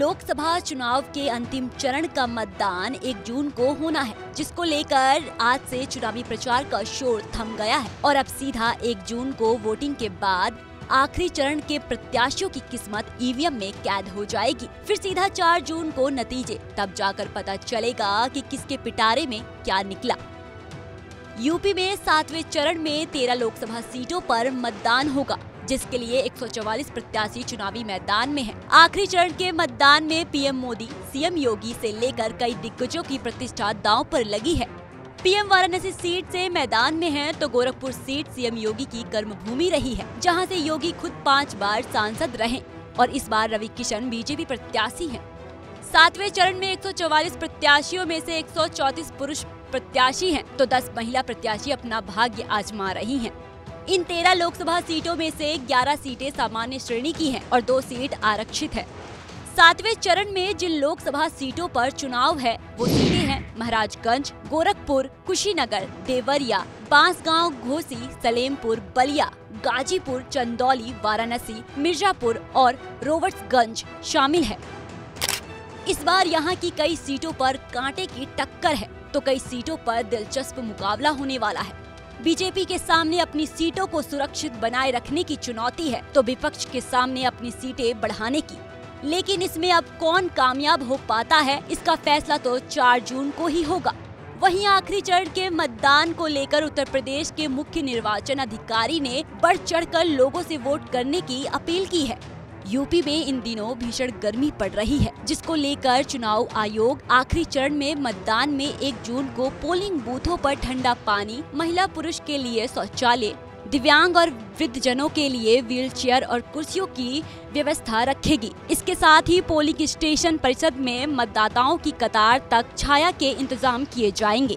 लोकसभा चुनाव के अंतिम चरण का मतदान 1 जून को होना है, जिसको लेकर आज से चुनावी प्रचार का शोर थम गया है और अब सीधा 1 जून को वोटिंग के बाद आखिरी चरण के प्रत्याशियों की किस्मत ईवीएम में कैद हो जाएगी। फिर सीधा 4 जून को नतीजे, तब जाकर पता चलेगा कि किसके पिटारे में क्या निकला। यूपी में 7वें चरण में 13 लोकसभा सीटों पर मतदान होगा, जिसके लिए 144 प्रत्याशी चुनावी मैदान में हैं। आखिरी चरण के मतदान में पीएम मोदी, सीएम योगी से लेकर कई दिग्गजों की प्रतिष्ठा दांव पर लगी है। पीएम वाराणसी सीट से मैदान में हैं, तो गोरखपुर सीट सीएम योगी की कर्मभूमि रही है, जहां से योगी खुद 5 बार सांसद रहे और इस बार रवि किशन बीजेपी प्रत्याशी है। 7वें चरण में 144 प्रत्याशियों में से 134 पुरुष प्रत्याशी हैं, तो 10 महिला प्रत्याशी अपना भाग्य आजमा रही हैं। इन 13 लोकसभा सीटों में से 11 सीटें सामान्य श्रेणी की हैं और 2 सीट आरक्षित है। 7वें चरण में जिन लोकसभा सीटों पर चुनाव है वो सीटें हैं महाराजगंज, गोरखपुर, कुशीनगर, देवरिया, बांस गाँव, घोसी, सलेमपुर, बलिया, गाजीपुर, चंदौली, वाराणसी, मिर्जापुर और रॉबर्ट्सगंज शामिल है। इस बार यहाँ की कई सीटों पर कांटे की टक्कर है, तो कई सीटों पर दिलचस्प मुकाबला होने वाला है। बीजेपी के सामने अपनी सीटों को सुरक्षित बनाए रखने की चुनौती है, तो विपक्ष के सामने अपनी सीटें बढ़ाने की। लेकिन इसमें अब कौन कामयाब हो पाता है, इसका फैसला तो 4 जून को ही होगा। वहीं आखिरी चरण के मतदान को लेकर उत्तर प्रदेश के मुख्य निर्वाचन अधिकारी ने बढ़ चढ़कर लोगों से वोट करने की अपील की है। यूपी में इन दिनों भीषण गर्मी पड़ रही है, जिसको लेकर चुनाव आयोग आखिरी चरण में मतदान में 1 जून को पोलिंग बूथों पर ठंडा पानी, महिला पुरुष के लिए शौचालय, दिव्यांग और वृद्धजनों के लिए व्हीलचेयर और कुर्सियों की व्यवस्था रखेगी। इसके साथ ही पोलिंग स्टेशन परिसर में मतदाताओं की कतार तक छाया के इंतजाम किए जाएंगे।